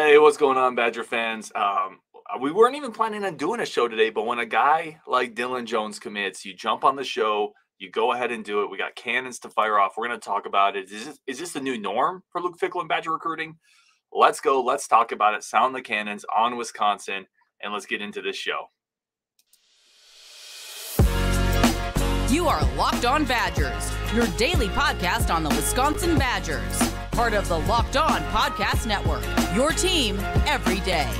Hey, what's going on, Badger fans? We weren't even planning on doing a show today, but when a guy like Dilin Jones commits, you jump on the show, you go ahead and do it. We got cannons to fire off. We're going to talk about it. Is this the new norm for Luke Fickell and Badger recruiting? Let's go. Let's talk about it. Sound the cannons on Wisconsin, and let's get into this show. You are Locked On Badgers, your daily podcast on the Wisconsin Badgers. Part of the Locked On Podcast Network, your team every day.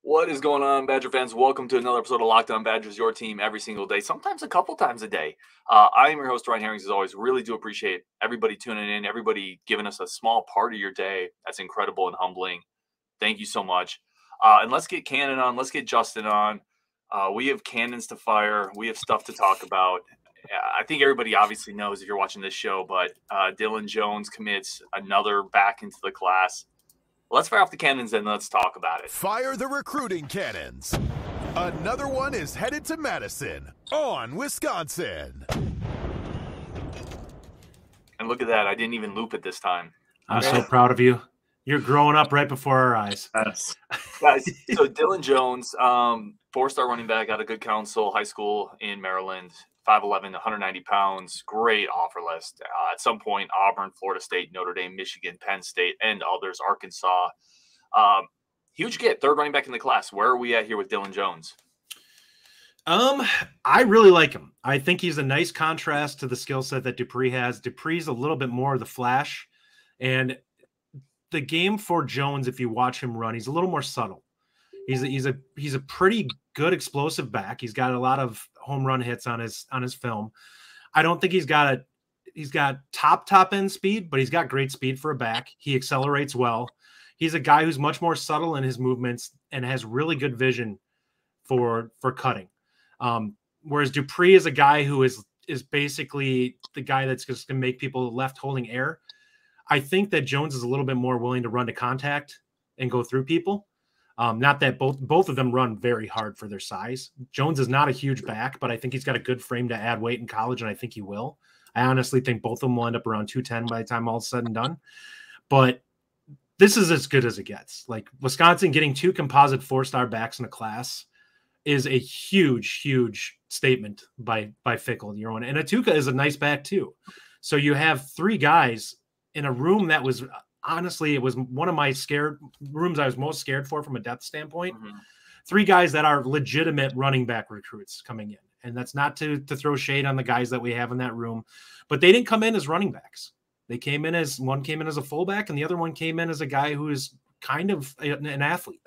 What is going on, Badger fans? Welcome to another episode of Locked On Badgers, your team every single day, sometimes a couple times a day. I am your host, Ryan Herrings, as always. Really do appreciate everybody tuning in, everybody giving us a small part of your day. That's incredible and humbling. Thank you so much. And let's get Cannon on. Let's get Justin on. We have cannons to fire. We have stuff to talk about. I think everybody obviously knows if you're watching this show, but Dilin Jones commits another back into the class. Let's fire off the cannons and let's talk about it. Fire the recruiting cannons. Another one is headed to Madison on Wisconsin. And look at that. I didn't even loop it this time. I'm so proud of you. You're growing up right before our eyes. Yes. Guys, so Dilin Jones, four-star running back out of Good Counsel High School in Maryland, 5'11", 190 pounds, great offer list. At some point, Auburn, Florida State, Notre Dame, Michigan, Penn State, and others, Arkansas. Huge get, third running back in the class. Where are we at here with Dilin Jones? I really like him. I think he's a nice contrast to the skill set that Dupree has. Dupree's a little bit more of the flash. And the game for Jones, if you watch him run, he's a little more subtle. He's a pretty good explosive back. He's got a lot of home run hits on his film. I don't think he's got top end speed, but he's got great speed for a back. He accelerates well. He's a guy who's much more subtle in his movements and has really good vision for cutting. Whereas Dupree is a guy who is basically the guy that's just going to make people left holding air. I think that Jones is a little bit more willing to run to contact and go through people. Not that both of them run very hard for their size. Jones is not a huge back, but I think he's got a good frame to add weight in college, and I think he will. I honestly think both of them will end up around 210 by the time all is said and done. But this is as good as it gets. Like, Wisconsin getting two composite four-star backs in a class is a huge, huge statement by Fickell and Jones. And Atuka is a nice back too. So you have three guys in a room that was – honestly, it was one of my scared rooms I was most scared for from a depth standpoint. Mm-hmm. Three guys that are legitimate running back recruits coming in. And that's not to throw shade on the guys that we have in that room, but they didn't come in as running backs. They came in as one came in as a fullback and the other one came in as a guy who is kind of an athlete.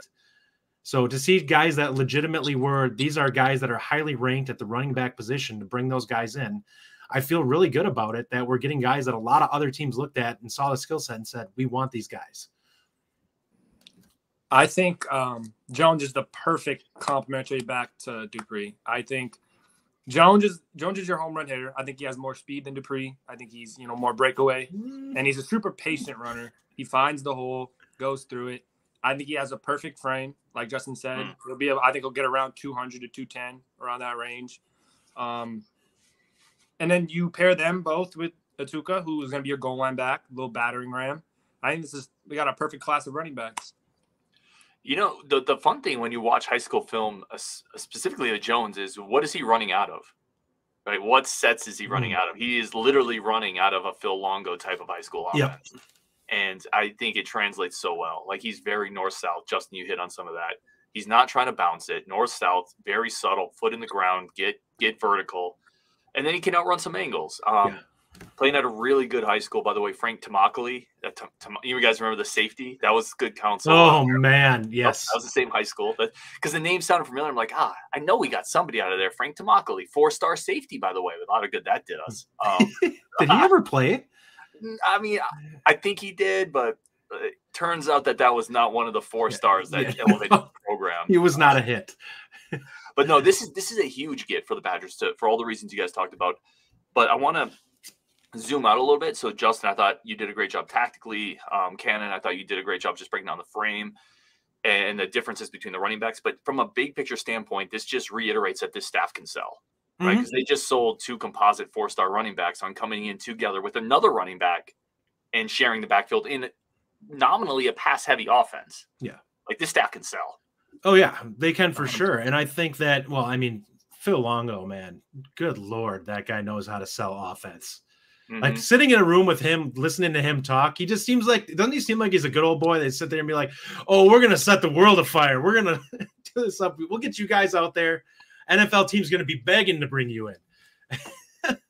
So to see guys that legitimately were, these are guys that are highly ranked at the running back position, to bring those guys in, I feel really good about it, that we're getting guys that a lot of other teams looked at and saw the skill set and said, we want these guys. I think Jones is the perfect complementary back to Dupree. I think Jones is your home run hitter. I think he has more speed than Dupree. I think he's, more breakaway, and he's a super patient runner. He finds the hole, goes through it. I think he has a perfect frame. Like Justin said, I think he'll get around 200 to 210, around that range. And then you pair them both with Atuka, who is going to be your goal line back, little battering ram. I think we got a perfect class of running backs. The fun thing when you watch high school film, specifically of Jones, is what is he running out of, right? What sets is he running out of? He is literally running out of a Phil Longo type of high school offense. Yep. And I think it translates so well. Like, he's very north-south. Justin, you hit on some of that. He's not trying to bounce it. North-south, very subtle, foot in the ground, get vertical. And then he can outrun some angles. Playing at a really good high school, by the way, Frank Tamakoli. You guys remember the safety? That was Good Counsel. Oh, man, yes. That was the same high school. Because the name sounded familiar. I'm like, I know we got somebody out of there. Frank Tamakoli, four-star safety, by the way. A lot of good that did us. Did he ever play? I mean, I think he did, but it turns out that was not one of the four stars that elevated the program. He was not a hit. But no, this is a huge get for the Badgers for all the reasons you guys talked about. But I want to zoom out a little bit. So, Justin, I thought you did a great job tactically. Cannon, I thought you did a great job just breaking down the frame and the differences between the running backs. But from a big picture standpoint, this just reiterates that this staff can sell, right? Because they just sold two composite four-star running backs on coming in together with another running back and sharing the backfield in nominally a pass-heavy offense. Yeah. Like, this staff can sell. Oh, yeah, they can for sure. And I think that, well, I mean, Phil Longo, man, good Lord, that guy knows how to sell offense. Mm-hmm. Like, sitting in a room with him, listening to him talk, he just seems like, doesn't he seem like he's a good old boy? They sit there and be like, oh, we're going to set the world afire. We're going to do this up. We'll get you guys out there. NFL team's going to be begging to bring you in.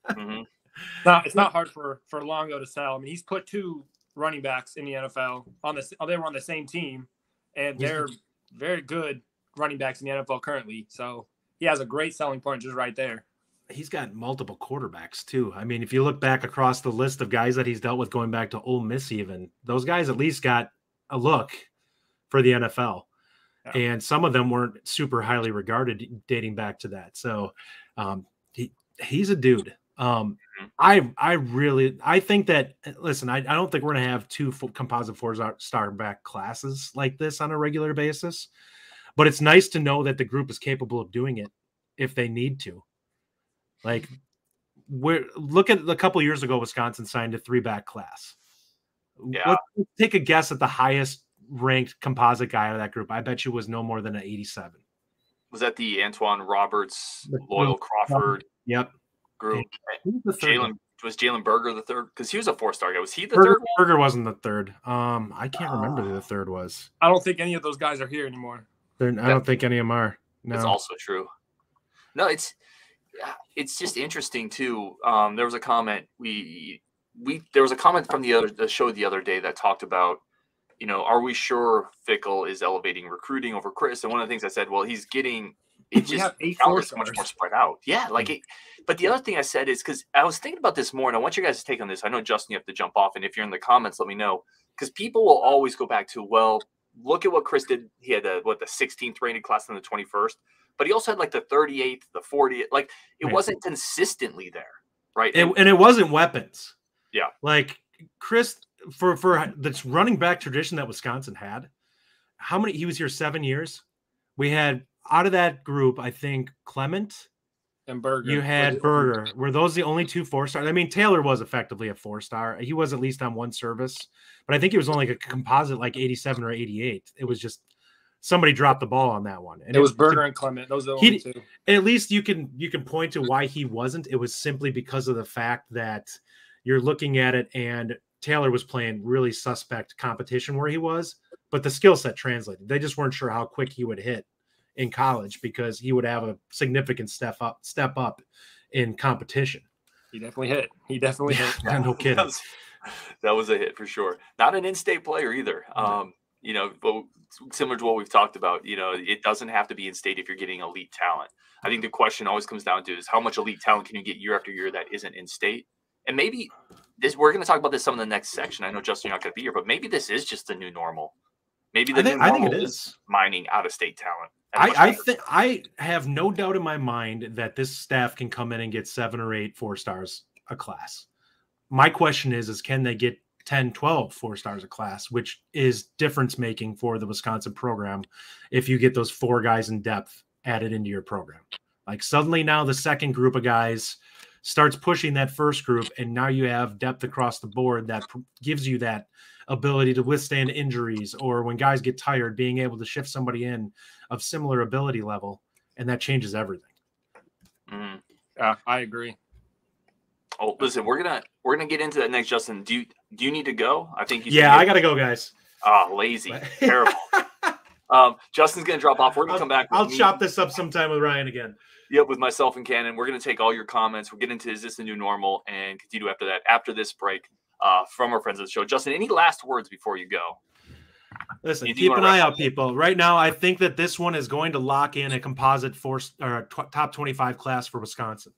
Mm-hmm. It's not hard for Longo to sell. I mean, he's put two running backs in the NFL they were on the same team, and they're very good running backs in the NFL currently. So he has a great selling point just right there. He's got multiple quarterbacks too. I mean, if you look back across the list of guys that he's dealt with, going back to Ole Miss, even those guys at least got a look for the NFL. Yeah. And some of them weren't super highly regarded dating back to that. So he's a dude. I think that, listen, I don't think we're going to have two composite four-star back classes like this on a regular basis, but it's nice to know that the group is capable of doing it if they need to. Like, look at a couple of years ago, Wisconsin signed a three-back class. Yeah. Let's take a guess at the highest ranked composite guy out of that group. I bet you was no more than an 87. Was that the Antoine Roberts, Loyal Crawford? Yep. Group. Was Jalen Berger the third? Because he was a four-star guy. Was he the third? Berger wasn't the third. I can't remember who the third was. I don't think any of those guys are here anymore. I don't think any of them are. No. That's also true. No, it's just interesting too. There was a comment from the show the other day that talked about, you know, are we sure Fickell is elevating recruiting over Chris? And one of the things I said, well, he's getting. It just sounds so much more spread out. Yeah, like it. But the other thing I said is, because I was thinking about this more, and I want you guys to take on this. I know, Justin, you have to jump off, and if you're in the comments, let me know, because people will always go back to, well, look at what Chris did. He had the 16th rated class and the 21st, but he also had like the 38th, the 40th. Like, it wasn't consistently there, right? And it wasn't weapons. Yeah, like Chris for this running back tradition that Wisconsin had. How many? He was here 7 years. We had. Out of that group, I think Clement and Berger. You had Berger. Were those the only 2 4-stars? I mean, Taylor was effectively a 4-star. He was at least on one service, but I think it was only like a composite, like 87 or 88. It was just somebody dropped the ball on that one. And it was Berger and Clement. Those are the only two. At least you can point to why he wasn't. It was simply because of the fact that you're looking at it, and Taylor was playing really suspect competition where he was, but the skill set translated. They just weren't sure how quick he would hit in college, because he would have a significant step up in competition. He definitely hit. Yeah, no kidding. That was a hit for sure. Not an in-state player either. You know, but similar to what we've talked about, you know, it doesn't have to be in-state if you're getting elite talent. I think the question always comes down to is, how much elite talent can you get year after year that isn't in-state? And maybe we're going to talk about this some in the next section. I know, Justin, you're not going to be here, but maybe this is just the new normal. Maybe the new normal is mining out-of-state talent. I have no doubt in my mind that this staff can come in and get 7 or 8 4-stars a class. My question is can they get 10, 12 4-stars a class, which is difference making for the Wisconsin program if you get those four guys in depth added into your program. Like, suddenly now the second group of guys starts pushing that first group, and now you have depth across the board that gives you that ability to withstand injuries, or when guys get tired, being able to shift somebody in of similar ability level, and that changes everything. Mm-hmm. Yeah, I agree. Oh, listen, we're gonna get into that next. Justin, do you need to go? I think I gotta go, guys. Oh, lazy, terrible. Justin's gonna drop off. We're gonna come back. I'll chop this up sometime with Ryan again. Yep, with myself and Cannon. We're gonna take all your comments. We'll get into, is this the new normal, and continue after that. After this break. From our friends of the show. Justin, any last words before you go? Listen, keep an eye out, people. Right now, I think that this one is going to lock in a composite top 25 class for Wisconsin.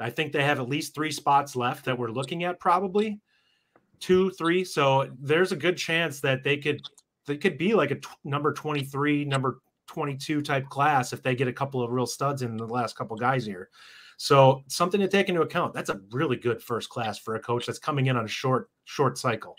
I think they have at least 3 spots left that we're looking at, probably 2, 3. So there's a good chance that they could be like a number 23, number 22 type class if they get a couple of real studs in the last couple guys here. So something to take into account. That's a really good first class for a coach that's coming in on a short cycle.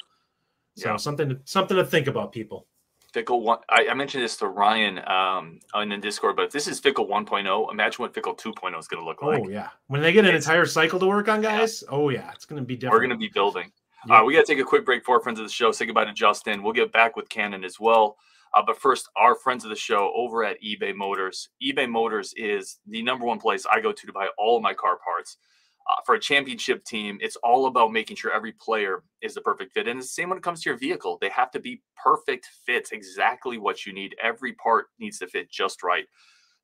So yeah. Something to think about, people. Fickell 1. I mentioned this to Ryan on the Discord, but if this is Fickell 1.0, imagine what Fickell 2.0 is going to look like. Oh yeah, when they get an entire cycle to work on, guys. Yeah. Oh yeah, it's going to be different. We're going to be building. Yeah. We got to take a quick break for our friends of the show. Say goodbye to Justin. We'll get back with Cannon as well. But first, our friends of the show over at eBay Motors. eBay Motors is the number one place I go to buy all of my car parts. For a championship team, it's all about making sure every player is the perfect fit. And it's the same when it comes to your vehicle. They have to be perfect fits, exactly what you need. Every part needs to fit just right.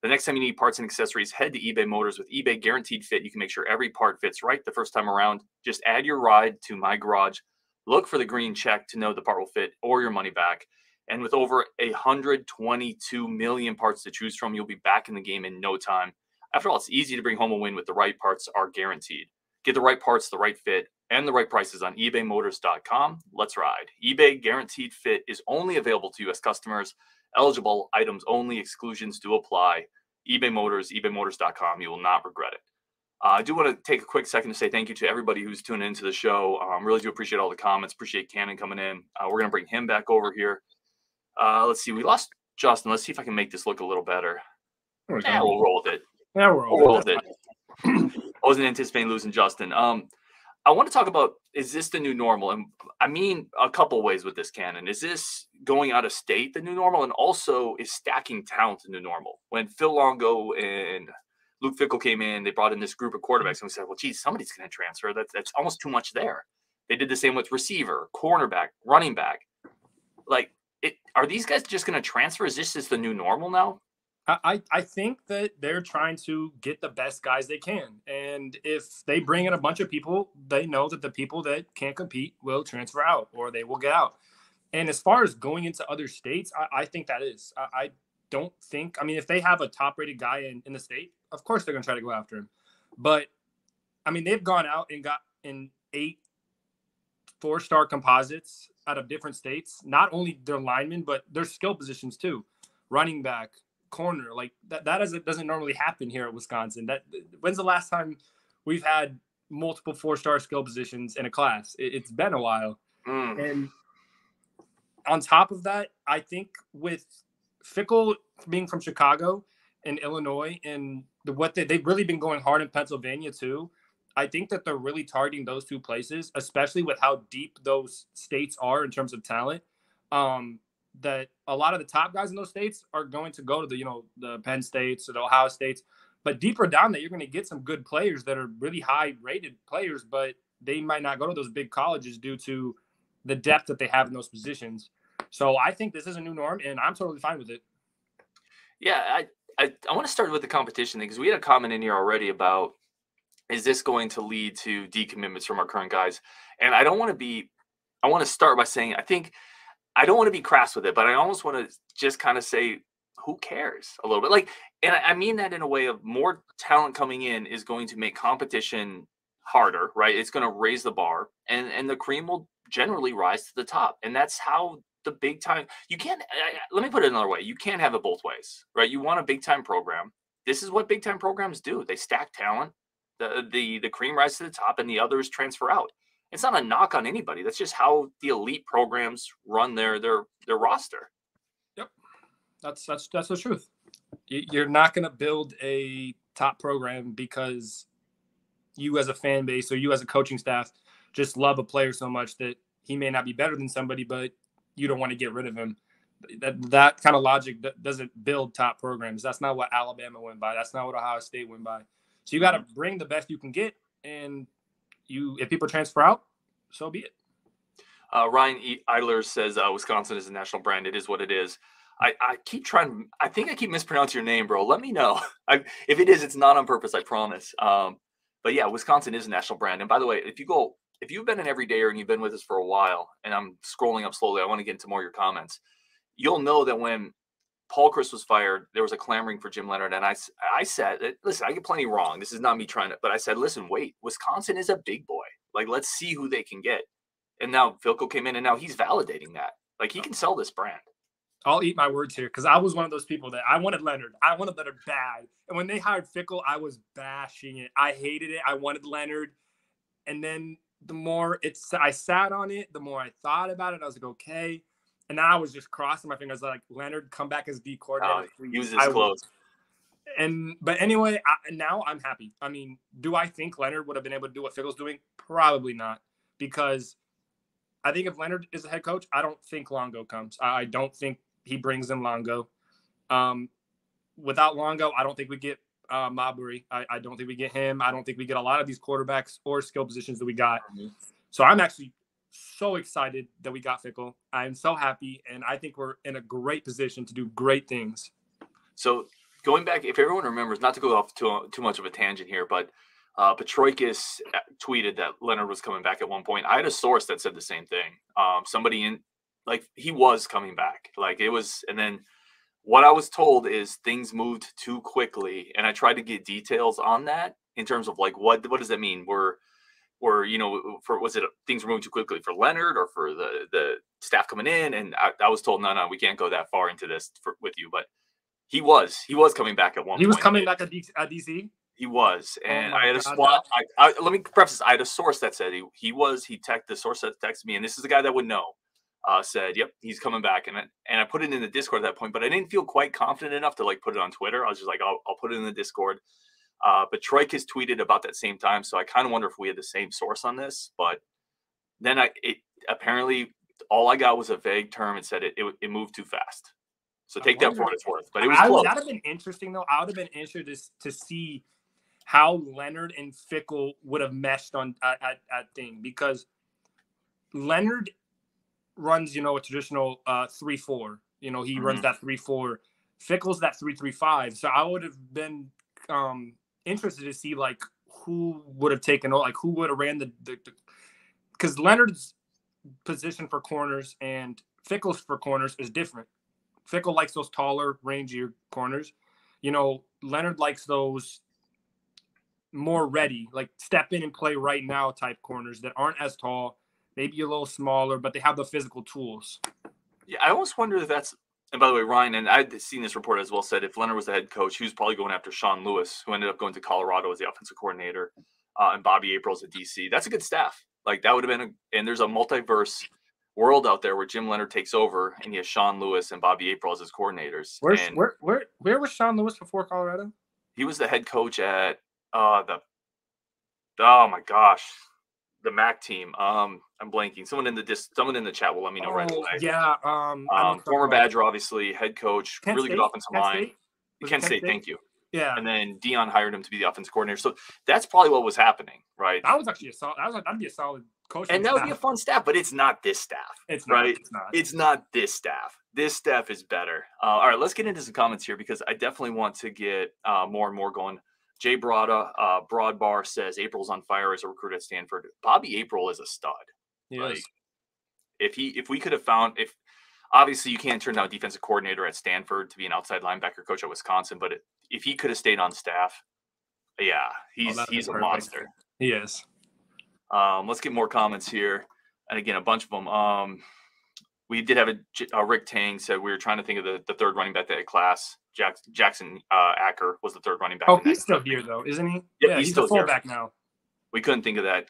The next time you need parts and accessories, head to eBay Motors. With eBay Guaranteed Fit, you can make sure every part fits right the first time around. Just add your ride to My Garage. Look for the green check to know the part will fit or your money back. And with over 122 million parts to choose from, you'll be back in the game in no time. After all, it's easy to bring home a win with the right parts are guaranteed. Get the right parts, the right fit, and the right prices on ebaymotors.com. Let's ride. eBay Guaranteed Fit is only available to U.S. customers. Eligible items only. Exclusions do apply. eBay Motors, ebaymotors.com. You will not regret it. I do want to take a quick second to say thank you to everybody who's tuning into the show. Really do appreciate all the comments. Appreciate Cannon coming in. We're going to bring him back over here. Let's see. We lost Justin. Let's see if I can make this look a little better. Yeah, we'll roll with it. Yeah, we'll roll with it. I wasn't anticipating losing Justin. I want to talk about, is this the new normal? And I mean a couple ways with this, Cannon. Is this going out of state the new normal? And also, is stacking talent the new normal? When Phil Longo and Luke Fickell came in, they brought in this group of quarterbacks, and we said, well, geez, somebody's going to transfer. That's almost too much there. They did the same with receiver, cornerback, running back. Like, are these guys just going to transfer? Is this just the new normal now? I think that they're trying to get the best guys they can. And if they bring in a bunch of people, they know that the people that can't compete will transfer out or they will get out. And as far as going into other states, I think that is. I don't think – I mean, if they have a top-rated guy in the state, of course they're going to try to go after him. But, I mean, they've gone out and gotten 8 four-star composites out of different states, not only their linemen, but their skill positions too, running back, corner. Like that doesn't normally happen here at Wisconsin. That when's the last time we've had multiple four-star skill positions in a class? It's been a while. And on top of that, I think with Fickell being from Chicago and Illinois and they've really been going hard in Pennsylvania too, I think that they're really targeting those two places, especially with how deep those states are in terms of talent. That a lot of the top guys in those states are going to go to the Penn States or the Ohio States, but deeper down that you're going to get some good players that are really high rated players, but they might not go to those big colleges due to the depth that they have in those positions. So I think this is a new norm and I'm totally fine with it. Yeah. I want to start with the competition thing, because we had a comment in here already about, is this going to lead to decommitments from our current guys? And I want to start by saying, I don't want to be crass with it, but I almost want to just kind of say, who cares a little bit? Like, and I mean that in a way of more talent coming in is going to make competition harder, right? It's going to raise the bar and the cream will generally rise to the top. And that's how the big time, you can't, let me put it another way. You can't have it both ways, right? You want a big time program. This is what big time programs do. They stack talent, the cream rises to the top and the others transfer out. It's not a knock on anybody. That's just how the elite programs run their roster. Yep, that's the truth. You're not going to build a top program because you, as a fan base or you, as a coaching staff, just love a player so much that he may not be better than somebody, but you don't want to get rid of him. That kind of logic doesn't build top programs. That's not what Alabama went by. That's not what Ohio State went by. So you got to bring the best you can get and. If people transfer out, so be it. Ryan Eidler says Wisconsin is a national brand. It is what it is. I think I keep mispronouncing your name, bro. Let me know. If it is, it's not on purpose. I promise. But yeah, Wisconsin is a national brand. And by the way, if you've been an everydayer and you've been with us for a while, and I'm scrolling up slowly, I want to get into more of your comments. You'll know that when Paul Chris was fired, there was a clamoring for Jim Leonhard. And I said, listen, I get plenty wrong. This is not me trying to, but I said, listen, wait, Wisconsin is a big boy. Like, let's see who they can get. And now Fickell came in and now he's validating that. Like, he can sell this brand. I'll eat my words here, because I was one of those people that I wanted Leonhard bad. And when they hired Fickell, I was bashing it. I hated it. I wanted Leonhard. And then the more I sat on it, the more I thought about it. I was like, okay. And now I was just crossing my fingers like, Leonhard, come back as D coordinator. Use his clothes. But anyway, now I'm happy. I mean, do I think Leonhard would have been able to do what Fickell's doing? Probably not, because I think if Leonhard is the head coach, I don't think Longo comes. I don't think he brings in Longo. Without Longo, I don't think we get Mabry. I don't think we get him. I don't think we get a lot of these quarterbacks or skill positions that we got. So I'm actually so excited that we got Fickell. I'm so happy, and I think we're in a great position to do great things. So going back, if everyone remembers, not to go off too much of a tangent here, but Petroikis tweeted that Leonhard was coming back at one point. I had a source that said the same thing. Somebody in, like, he was coming back. Like, it was, and then what I was told is things moved too quickly, and I tried to get details on that in terms of, like, what does that mean? Was it things were moving too quickly for Leonhard or for the staff coming in? And I was told, no, we can't go that far into this with you. But he was coming back at one point. He was coming back at DC? He was. And I had a spot. Let me preface. I had a source that said the source that texted me, and this is the guy that would know, said, yep, he's coming back. And I put it in the Discord at that point, but I didn't feel quite confident enough to, like, put it on Twitter. I was just like, I'll put it in the Discord. But Troikis tweeted about that same time, so I kind of wonder if we had the same source on this. But then apparently all I got was a vague term and said it moved too fast. So take that for what it's worth. But it was close. That would have been interesting, though. I would have been interested to see how Leonhard and Fickell would have meshed on at thing, because Leonhard runs, a traditional 3-4. He runs that 3-4. Fickell's that 3-3-5. So I would have been interested to see, like, who would have taken over, like, who would have ran because Leonhard's position for corners and Fickell's for corners is different. Fickell likes those taller, rangier corners. Leonhard likes those more ready, like, step in and play right now type corners that aren't as tall, maybe a little smaller, but they have the physical tools. Yeah, I almost wonder if that's – and by the way, Ryan, and I'd seen this report as well, said if Leonhard was the head coach, he was probably going after Sean Lewis, who ended up going to Colorado as the offensive coordinator, and Bobby April as a DC. That's a good staff. Like, that would have been – and there's a multiverse – world out there where Jim Leonhard takes over and he has Sean Lewis and Bobby April as his coordinators. Where was Sean Lewis before Colorado? He was the head coach at the MAC team. I'm blanking. Someone in the chat will let me know right away. Yeah. Former Badger, obviously, head coach, Penn really State? Good offensive Penn line. Penn State, thank you. Yeah. And then Dion hired him to be the offensive coordinator. So that's probably what was happening, right? That was actually a solid coach. And that would be a fun staff, but it's not this staff. It's not. Right? It's not this staff. This staff is better. All right, let's get into some comments here, because I definitely want to get more and more going. Jay Brada, Broadbar says, April's on fire as a recruit at Stanford. Bobby April is a stud. Yes. Like, if obviously you can't turn down a defensive coordinator at Stanford to be an outside linebacker coach at Wisconsin, but if he could have stayed on staff, yeah, he's a monster. He is. Let's get more comments here. And again, a bunch of them. We did have a Rick Tang said we were trying to think of the third running back that class. Jackson Acker was the third running back. Oh, he's still here, though, isn't he? Yeah, he's still a fullback now. We couldn't think of that.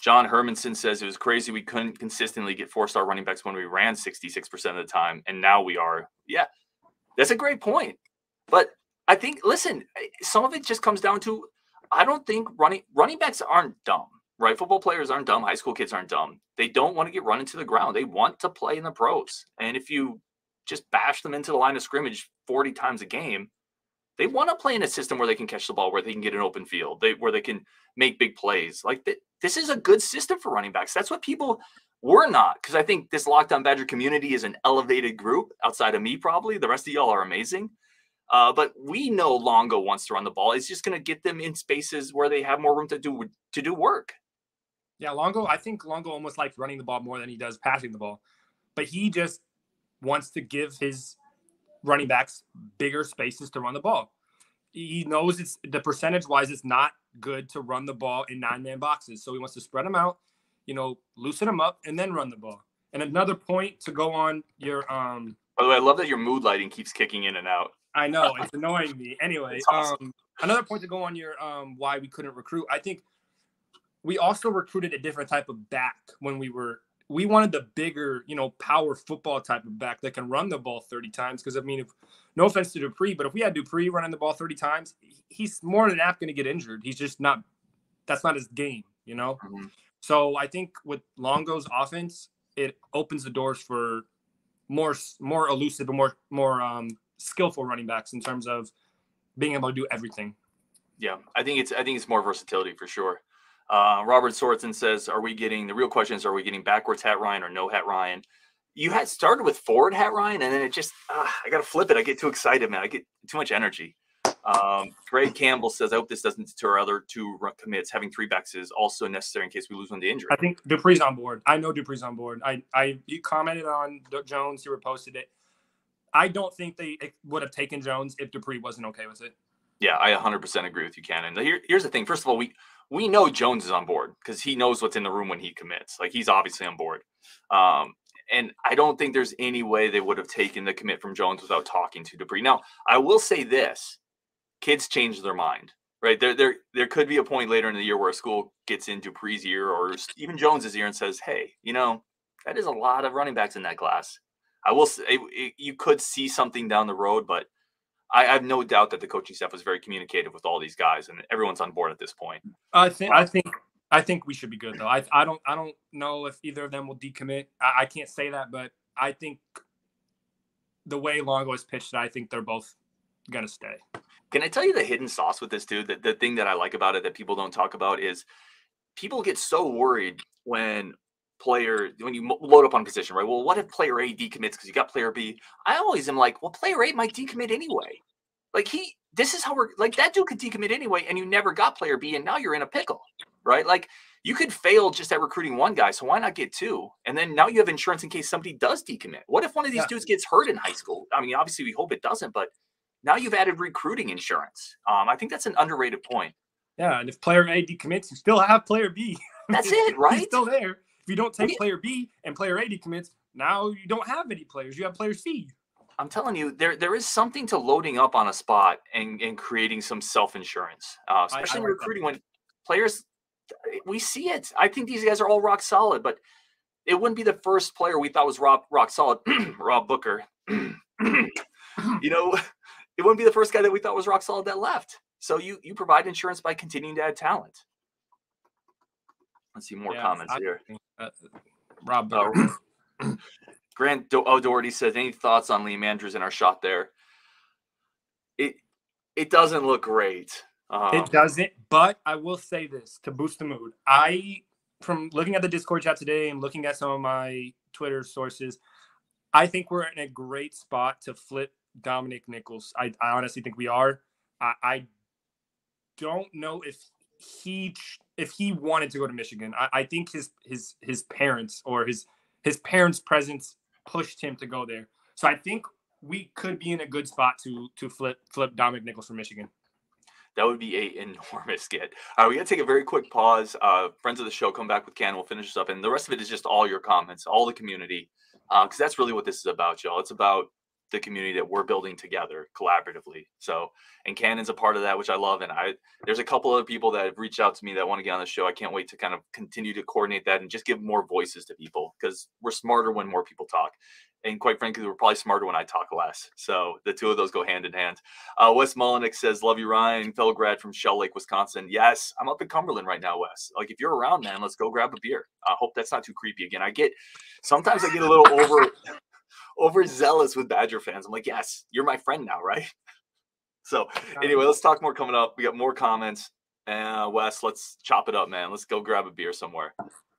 John Hermanson says it was crazy we couldn't consistently get 4-star running backs when we ran 66% of the time, and now we are. Yeah, that's a great point. But I think, listen, some of it just comes down to I don't think running backs aren't dumb, right? Football players aren't dumb. High school kids aren't dumb. They don't want to get run into the ground. They want to play in the pros. And if you just bash them into the line of scrimmage 40 times a game, they want to play in a system where they can catch the ball, where they can get an open field, where they can make big plays. Like, this is a good system for running backs. That's what people were not, because I think this Locked On Badger community is an elevated group outside of me probably. The rest of y'all are amazing. But we know Longo wants to run the ball. It's just going to get them in spaces where they have more room to do work. Yeah, Longo, I think Longo almost likes running the ball more than he does passing the ball. But he just wants to give his running backs bigger spaces to run the ball. He knows it's the percentage-wise it's not good to run the ball in 9-man boxes. So he wants to spread them out, loosen them up, and then run the ball. And another point to go on your by the way, I love that your mood lighting keeps kicking in and out. I know, it's annoying me. Anyway, awesome. Another point to go on your why we couldn't recruit. I think we also recruited a different type of back when we wanted the bigger, power football type of back that can run the ball 30 times. Because, I mean, no offense to Dupree, but if we had Dupree running the ball 30 times, he's more than apt going to get injured. He's just not – that's not his game, So I think with Longo's offense, it opens the doors for more elusive and more skillful running backs in terms of being able to do everything. Yeah, I think it's more versatility for sure. Robert Swartzen says, the real question is, are we getting backwards hat Ryan or no hat Ryan? You had started with forward hat Ryan, and then it just, I got to flip it. I get too excited, man. I get too much energy. Greg Campbell says, I hope this doesn't deter other two commits. Having three backs is also necessary in case we lose one to injury. I think Dupree's on board. I know Dupree's on board. You commented on Jones. You reposted it. I don't think they would have taken Jones if Dupree wasn't okay with it. Yeah, I 100% agree with you, Cannon. Here's the thing. First of all, we know Jones is on board because he knows what's in the room when he commits. Like, he's obviously on board. And I don't think there's any way they would have taken the commit from Jones without talking to Dupree. Now, I will say this. Kids change their mind, right? There could be a point later in the year where a school gets in Dupree's ear or even Jones's ear and says, hey, that is a lot of running backs in that class. I will say you could see something down the road, but I have no doubt that the coaching staff was very communicative with all these guys, and everyone's on board at this point. I think we should be good though. I don't know if either of them will decommit. I can't say that, but I think the way Longo is pitched, I think they're both going to stay. Can I tell you the hidden sauce with this, dude? The thing that I like about it that people don't talk about is people get so worried when you load up on position, right? Well, what if player A decommits because you got player B? I always am like, well, player A might decommit anyway. This is how we're like, that dude could decommit anyway, and you never got player B, and now you're in a pickle, right? Like, you could fail just at recruiting one guy, so why not get two? And then now you have insurance in case somebody does decommit. What if one of these dudes gets hurt in high school? I mean, obviously we hope it doesn't, but now you've added recruiting insurance. I think that's an underrated point. Yeah, and if player A decommits, you still have player B. That's it, right? He's still there. If you don't take player B and player A decommits, now you don't have any players. You have player C. I'm telling you, there is something to loading up on a spot and creating some self-insurance, especially in recruiting when players – we see it. I think these guys are all rock solid, but it wouldn't be the first player we thought was rock solid. Rob Booker. It wouldn't be the first guy that we thought was rock solid that left. So you provide insurance by continuing to add talent. Let's see more comments here. Rob Grant O'Doherty says, any thoughts on Liam Andrews in our shot there? It doesn't look great. It doesn't, but I will say this to boost the mood. From looking at the Discord chat today and looking at some of my Twitter sources, I think we're in a great spot to flip Dominic Nichols. I honestly think we are. I don't know if he wanted to go to Michigan. I think his parents or his parents' presence pushed him to go there. So I think we could be in a good spot to flip Dominic Nichols from Michigan. That would be an enormous get. All right, we got to take a very quick pause. Friends of the show, come back with Ken. We'll finish this up. And the rest of it is just all your comments, all the community, because that's really what this is about, y'all. It's about the community that we're building together collaboratively. So, and Cannon's a part of that, which I love. And there's a couple other people that have reached out to me that want to get on the show. I can't wait to kind of continue to coordinate that and just give more voices to people, because we're smarter when more people talk. And quite frankly, we're probably smarter when I talk less. So the two of those go hand in hand. Wes Mullenix says, love you, Ryan. Fellow grad from Shell Lake, Wisconsin. Yes, I'm up in Cumberland right now, Wes. Like, if you're around, man, let's go grab a beer. I hope that's not too creepy again. Sometimes I get a little overzealous with Badger fans. I'm like, yes, you're my friend now, right? So anyway, let's talk more coming up. We got more comments. Wes, let's chop it up, man. Let's go grab a beer somewhere.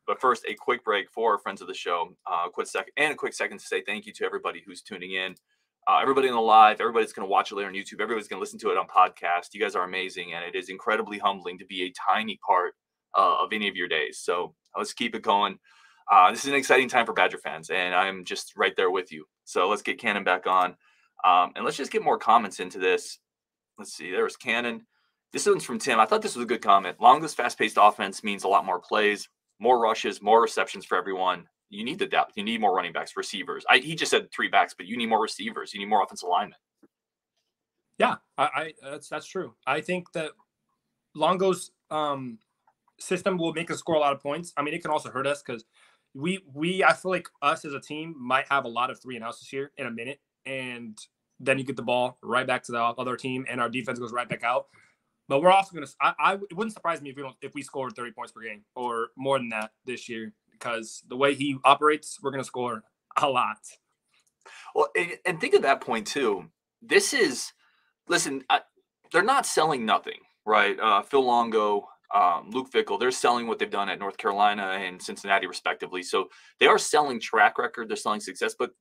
But first, a quick break for our friends of the show. A quick second to say thank you to everybody who's tuning in. Everybody in the live, everybody's going to watch it later on YouTube. Everybody's going to listen to it on podcast. You guys are amazing, and it is incredibly humbling to be a tiny part of any of your days. So let's keep it going. This is an exciting time for Badger fans, and I'm just right there with you. So let's get Cannon back on, and let's just get more comments into this. Let's see. There was Cannon. This one's from Tim. I thought this was a good comment. Longo's fast-paced offense means a lot more plays, more rushes, more receptions for everyone. You need the depth. You need more running backs, receivers. He just said three backs, but you need more receivers. You need more offensive alignment. Yeah, that's true. I think that Longo's system will make us score a lot of points. I mean, it can also hurt us because – I feel like us as a team might have a lot of 3-and-outs this year in a minute, and then you get the ball right back to the other team, and our defense goes right back out. But we're also going to it wouldn't surprise me if we scored 30 points per game or more than that this year, because the way he operates, we're going to score a lot. Well, and think of that point, too. This is – listen, they're not selling nothing, right? Phil Longo, Luke Fickell, they're selling what they've done at North Carolina and Cincinnati, respectively. So they are selling track record. They're selling success. But,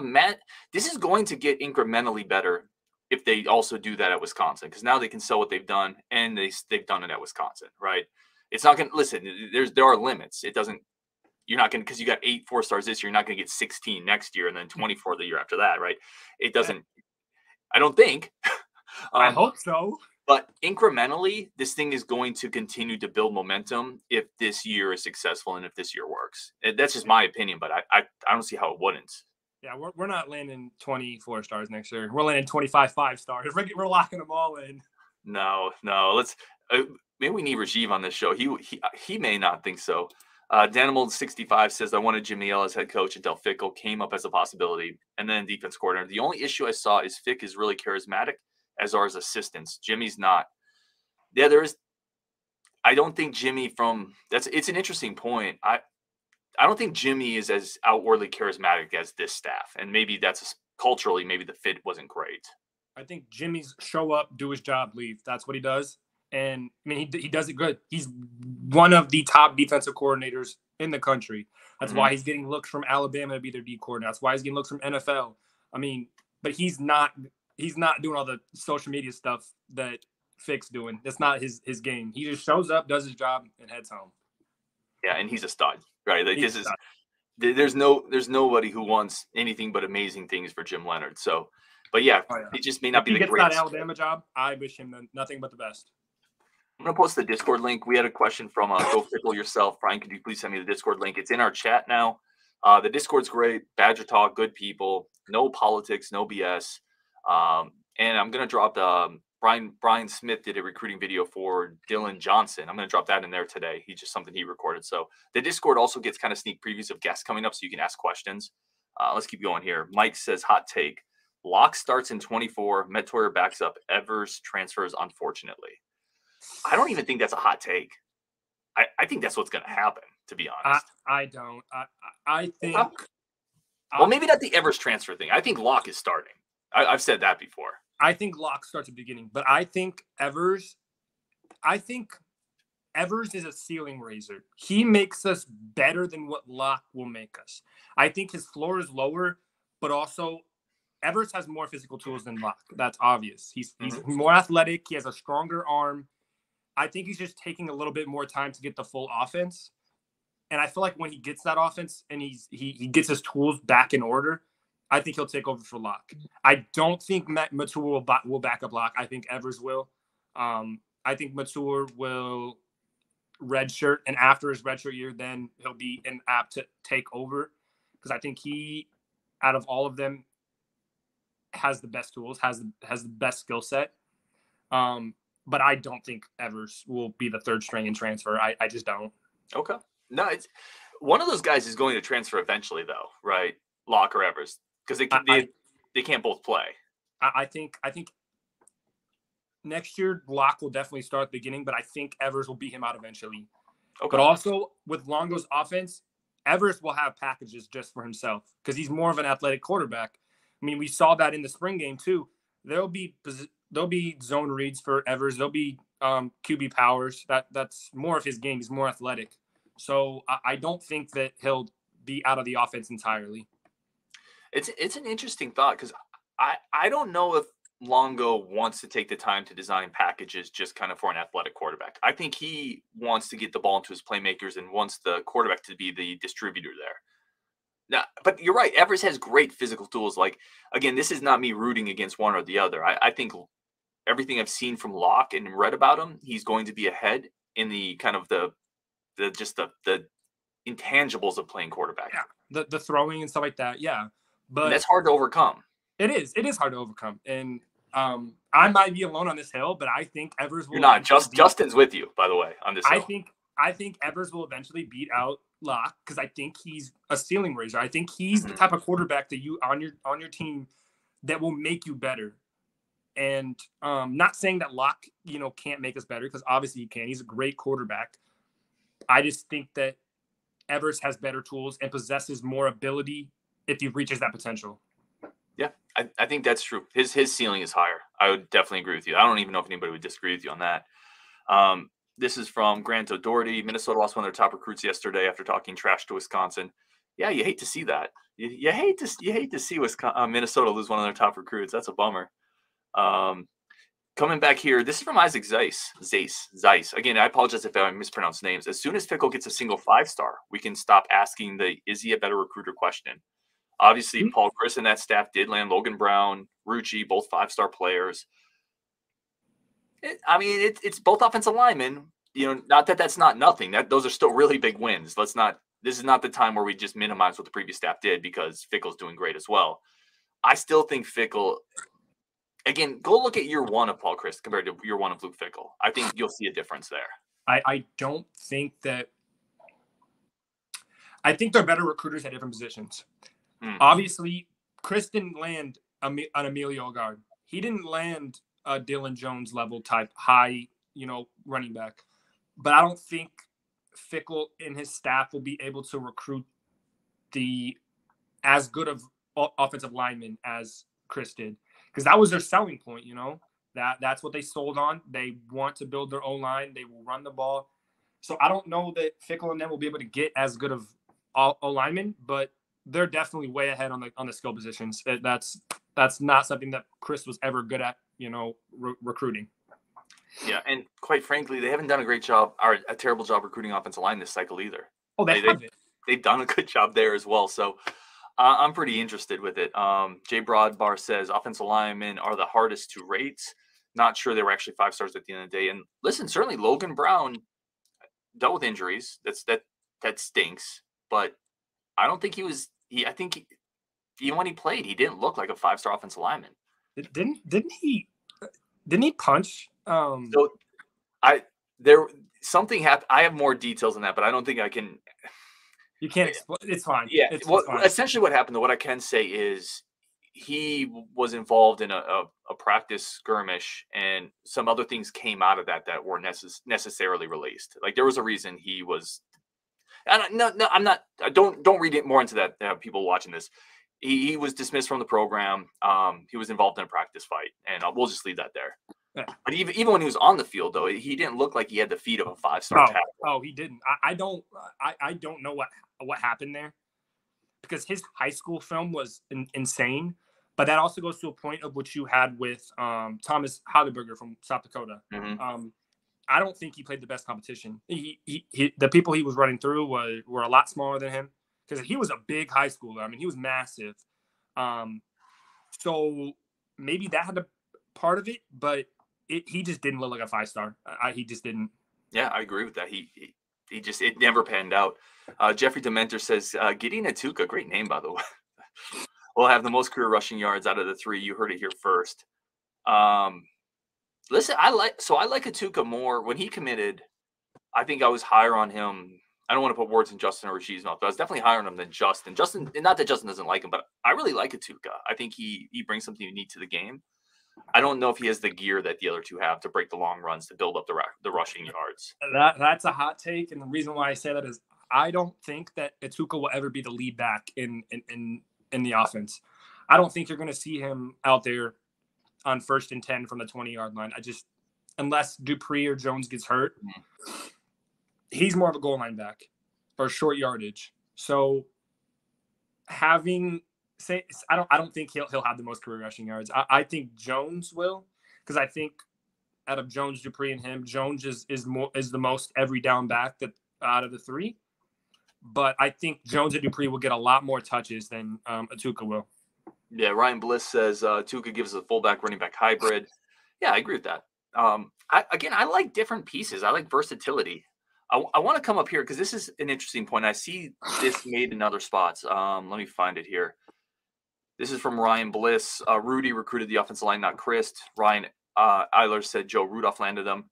Matt, this is going to get incrementally better if they also do that at Wisconsin, because now they can sell what they've done, and they've done it at Wisconsin, right? It's not going to – listen, there are limits. It doesn't – you're not going to – because you got 8 4 stars this year, you're not going to get 16 next year and then 24 the year after that, right? It doesn't – I don't think. I hope so. But incrementally, this thing is going to continue to build momentum if this year is successful and if this year works. That's just my opinion, but I don't see how it wouldn't. Yeah, we're not landing 24 stars next year. We're landing 25 5 stars. We're locking them all in. No. Let's maybe we need Rajiv on this show. He may not think so. Danimal 65 says, I wanted Jim Neal as head coach until Fickell came up as a possibility, and then defense coordinator. The only issue I saw is Fick is really charismatic, as are his assistants. Jimmy's not. Yeah, there is. I don't think Jimmy from that's. It's an interesting point. I don't think Jimmy is as outwardly charismatic as this staff. And maybe that's culturally, maybe the fit wasn't great. I think Jimmy's show up, do his job, leave. That's what he does. And I mean, he does it good. He's one of the top defensive coordinators in the country. That's why he's getting looks from Alabama to be their D coordinator. That's why he's getting looks from NFL. I mean, but he's not doing all the social media stuff that Fick's doing. That's not his game. He just shows up, does his job, and heads home. Yeah, and he's a stud, right? Like he's this is, there's nobody who wants anything but amazing things for Jim Leonhard. So, but yeah, it just may not be the greatest. If he gets that Alabama job, I wish him nothing but the best. I'm gonna post the Discord link. We had a question from Go Fickell yourself, Brian. Could you please send me the Discord link? It's in our chat now. The Discord's great. Badger talk, good people, no politics, no BS. And I'm gonna drop the. Brian Smith did a recruiting video for Dilin Johnson. I'm going to drop that in there today. He just something he recorded. So the Discord also gets kind of sneak previews of guests coming up so you can ask questions. Let's keep going here. Mike says, hot take. Locke starts in 24. Metoyer backs up. Evers transfers, unfortunately. I don't even think that's a hot take. I think that's what's going to happen, to be honest. I don't. I think. Well, maybe not the Evers transfer thing. I think Locke is starting. I've said that before. I think Locke starts at the beginning, but I think Evers is a ceiling raiser. He makes us better than what Locke will make us. I think his floor is lower, but also Evers has more physical tools than Locke. That's obvious. He's more athletic. He has a stronger arm. I think he's just taking a little bit more time to get the full offense. And I feel like when he gets that offense and he gets his tools back in order, I think he'll take over for Locke. I don't think Metoyer will back up Locke. I think Evers will. I think Metoyer will redshirt, and after his redshirt year, then he'll be an apt to take over, because I think he, out of all of them, has the best tools, has the best skill set. But I don't think Evers will be the third string in transfer. I just don't. Okay. No, it's one of those guys is going to transfer eventually, though, right? Locke or Evers. Because they can't both play. I think next year Locke will definitely start at the beginning, but I think Evers will beat him out eventually. Okay. But also with Longo's offense, Evers will have packages just for himself because he's more of an athletic quarterback. I mean, we saw that in the spring game too. There'll be zone reads for Evers. There'll be QB powers. That's more of his game. He's more athletic. So I don't think that he'll be out of the offense entirely. It's an interesting thought because I don't know if Longo wants to take the time to design packages just kind of for an athletic quarterback. I think he wants to get the ball into his playmakers and wants the quarterback to be the distributor there. Now, but you're right. Evers has great physical tools. Like, again, this is not me rooting against one or the other. I think everything I've seen from Locke and read about him, he's going to be ahead in the kind of the intangibles of playing quarterback. Yeah, the throwing and stuff like that. Yeah. But that's hard to overcome. It is hard to overcome. And I might be alone on this hill, but I think Evers will. You're not. Justin's with you, by the way, on this hill. I think Evers will eventually beat out Locke because I think he's a ceiling raiser. I think he's the type of quarterback that you on your team that will make you better. And not saying that Locke, you know, can't make us better, because obviously he can. He's a great quarterback. I just think that Evers has better tools and possesses more ability if he reaches that potential. Yeah, I think that's true. His ceiling is higher. I would definitely agree with you. I don't even know if anybody would disagree with you on that. This is from Grant O'Doherty. Minnesota lost one of their top recruits yesterday after talking trash to Wisconsin. Yeah, you hate to see that. You hate to see Minnesota lose one of their top recruits. That's a bummer. Coming back here, this is from Isaac Zeiss. Again, I apologize if I mispronounce names. As soon as Fickell gets a single 5-star, we can stop asking the "is he a better recruiter" question. Obviously, Paul Chris and that staff did land Logan Brown, Rucci, both 5-star players. It's both offensive linemen. You know, not that that's not nothing. Those are still really big wins. Let's not. This is not the time where we just minimize what the previous staff did, because Fickell's doing great as well. I still think Fickell. Again, go look at year one of Paul Chris compared to year one of Luke Fickell. I think you'll see a difference there. I don't think that. I think they're better recruiters at different positions. Obviously, Chris didn't land an Emilio guard. He didn't land a Dilin Jones level type high, running back. But I don't think Fickell and his staff will be able to recruit as good of offensive linemen as Chris did, because that was their selling point. That's what they sold on. They want to build their O-line. They will run the ball. So I don't know that Fickell and them will be able to get as good of O-linemen, but they're definitely way ahead on the skill positions. That's not something that Chris was ever good at, recruiting. Yeah, and quite frankly, they haven't done a great job or a terrible job recruiting offensive line this cycle either. Oh, they've done a good job there as well. So I'm pretty interested with it. Jay Broadbar says offensive linemen are the hardest to rate. Not sure they were actually 5-stars at the end of the day. And listen, certainly Logan Brown dealt with injuries. That stinks. But I don't think he was. Even when he played, he didn't look like a 5-star offensive lineman. Didn't he? Didn't he punch? Something happened. I have more details on that, but I don't think I can. You can't explain. It's fine. Yeah. It's fine. Essentially, what happened, though, what I can say is he was involved in a practice skirmish, and some other things came out of that weren't necessarily released. Like, there was a reason he was. Don't read it more into that. People watching this, he was dismissed from the program. He was involved in a practice fight, and we'll just leave that there. Yeah. But even when he was on the field, though, he didn't look like he had the feet of a 5-star tackle. Oh, he didn't. I don't know what happened there, because his high school film was insane. But that also goes to a point of what you had with Thomas Holliburger from South Dakota. Mm-hmm. I don't think he played the best competition. The people he was running through were a lot smaller than him, because he was a big high schooler. He was massive. So maybe that had a part of it, but he just didn't look like a 5-star. He just didn't. Yeah, I agree with that. It never panned out. Jeffrey Dementor says, Gideon Atuka, great name, by the way, will have the most career rushing yards out of the three. You heard it here first. Listen, I like Atuka more. When he committed, I think I was higher on him. I don't want to put words in Justin or Rasheed's mouth, but I was definitely higher on him than Justin. Justin, not that Justin doesn't like him, but I really like Atuka. I think he brings something unique to the game. I don't know if he has the gear that the other two have to break the long runs, to build up the rushing yards. That's a hot take, and the reason why I say that is I don't think that Atuka will ever be the lead back in the offense. I don't think you're going to see him out there on 1st and 10 from the 20-yard line. Unless Dupree or Jones gets hurt, he's more of a goal line back or short yardage. So I don't think he'll have the most career rushing yards. I think Jones will, because I think out of Jones, Dupree, and him, Jones is the most every down back that out of the three. But I think Jones and Dupree will get a lot more touches than Atuka will. Yeah, Ryan Bliss says Atuka gives a fullback running back hybrid. Yeah, I agree with that. I like different pieces. I like versatility. I want to come up here because this is an interesting point. I see this made in other spots. Let me find it here. This is from Ryan Bliss. Rudy recruited the offensive line, not Chris. Ryan Eiler said Joe Rudolph landed them.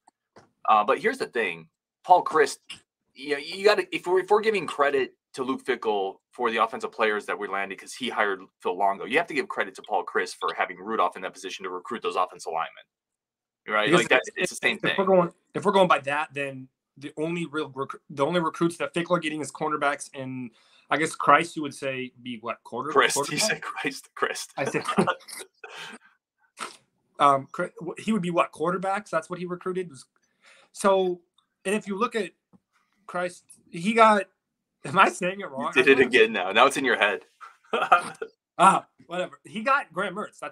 But here's the thing, Paul Chris. If we're giving credit to Luke Fickell for the offensive players that we landed because he hired Phil Longo. You have to give credit to Paul Chris for having Rudolph in that position to recruit those offensive linemen. Right? Like that, it's the same thing. If we're going by that, then the only recruits that Fickell are getting is cornerbacks, and I guess Christ, you would say, be what, quarterback? You said Christ. I said he would be what, quarterbacks? That's what he recruited. So, and if you look at Christ, he got. Am I saying it wrong? You did it again now. Now it's in your head. Whatever. He got Graham Mertz.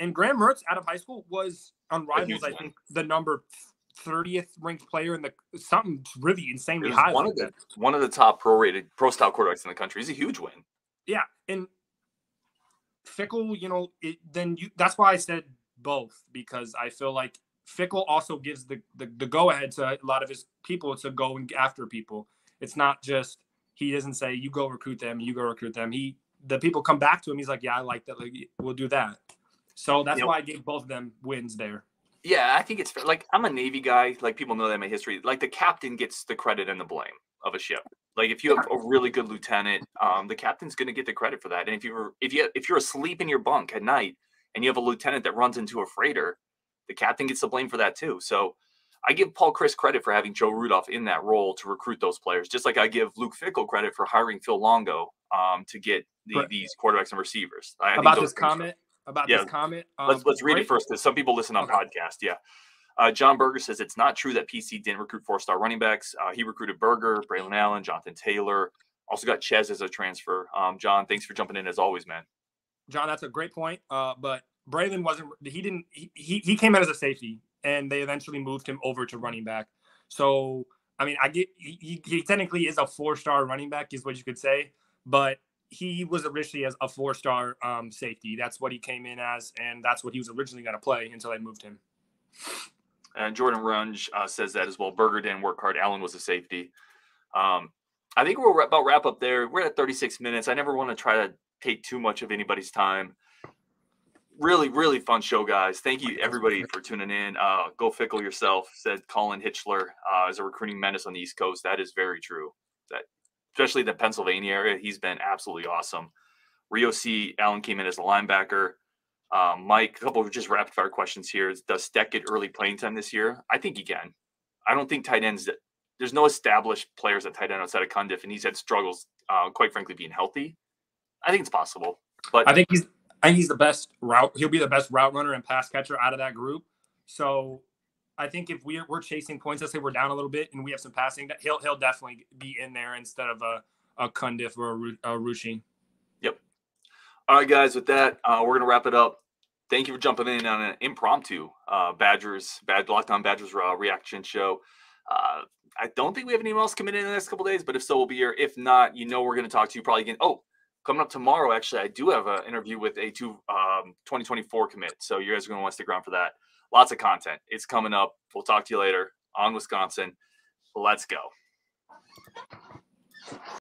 And Graham Mertz out of high school was unrivaled. I think the number 30th ranked player in the something really insanely high. One of the top pro-rated pro-style quarterbacks in the country. Is a huge win. Yeah, and Fickell, that's why I said both, because I feel like Fickell also gives the go ahead to a lot of his people to go and after people. It's not just he doesn't say you go recruit them. The people come back to him. He's like, yeah, I like that. Like, we'll do that. So that's why I gave both of them wins there. Yeah, I think it's fair. Like, I'm a Navy guy. Like, people know that in my history. Like, the captain gets the credit and the blame of a ship. Like, if you have a really good lieutenant, the captain's going to get the credit for that. And if you're asleep in your bunk at night and you have a lieutenant that runs into a freighter, the captain gets the blame for that too. So I give Paul Chris credit for having Joe Rudolph in that role to recruit those players, just like I give Luke Fickell credit for hiring Phil Longo to get these quarterbacks and receivers. About this comment. Let's read it first, because some people listen on podcast. Yeah. John Berger says it's not true that PC didn't recruit four-star running backs. He recruited Berger, Braylon Allen, Jonathan Taylor. Also got Chez as a transfer. John, thanks for jumping in as always, man. John, that's a great point. But Braylon he came out as a safety, and they eventually moved him over to running back. So, I get he technically is a four-star running back is what you could say, but he was originally as a four-star safety. That's what he came in as, and that's what he was originally going to play until they moved him. And Jordan Runge says that as well. Berger didn't work hard. Allen was a safety. I think we'll about wrap up there. We're at 36 minutes. I never want to try to take too much of anybody's time. Really, really fun show, guys. Thank you, everybody, for tuning in. Go Fickell yourself, said Colin Hitchler, is a recruiting menace on the East Coast. That is very true. That, especially the Pennsylvania area, he's been absolutely awesome. Rio C. Allen came in as a linebacker. Mike, a couple of just rapid-fire questions here. Does Steck get early playing time this year? I think he can. I don't think tight ends – there's no established players at tight end outside of Cundiff, and he's had struggles, quite frankly, being healthy. I think it's possible. But I think he's the best route. He'll be the best route runner and pass catcher out of that group. So I think if we're chasing points, let's say we're down a little bit and we have some passing, that he'll definitely be in there instead of a Cundiff or a Rushing. Yep. All right, guys, with that, we're going to wrap it up. Thank you for jumping in on an impromptu Locked On Badgers reaction show. I don't think we have anyone else coming in the next couple of days, but if so, we'll be here. If not, we're going to talk to you probably again. Oh, coming up tomorrow, actually, I do have an interview with a 2024 commit. So you guys are going to want to stick around for that. Lots of content. It's coming up. We'll talk to you later on Wisconsin. Let's go.